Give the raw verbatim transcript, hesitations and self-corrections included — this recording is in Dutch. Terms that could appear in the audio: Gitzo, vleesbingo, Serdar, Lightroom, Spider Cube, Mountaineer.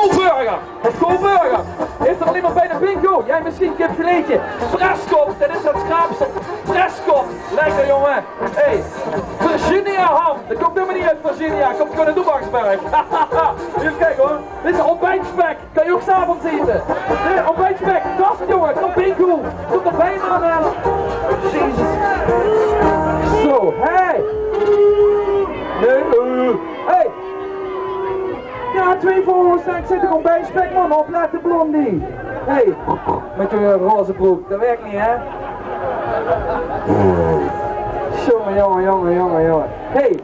Koolburger! Het Koolburger! Heeft er alleen maar bijna bingo? Jij misschien kipfileetje. Preskop, dat is dat schaapsel. Preskop, lekker jongen. Hey, Virginia ham, dat komt helemaal niet uit Virginia. Komt gewoon uit Doebaksberg. Even kijken hoor. Dit is ontbijtspek, kan je ook s'avonds eten. Dit ontbijtspek, dat is jongen, kom bingo. Komt er bijna aan halen. Jezus. Zo, hey. Nee, uh. Hey. Ja, twee voor zijn. Ik zit er bij spek man, opletten blondie. Hé, hey, met je uh, roze broek, dat werkt niet hè? Jongen, jongen, jongen, jongen, jongen. Hey.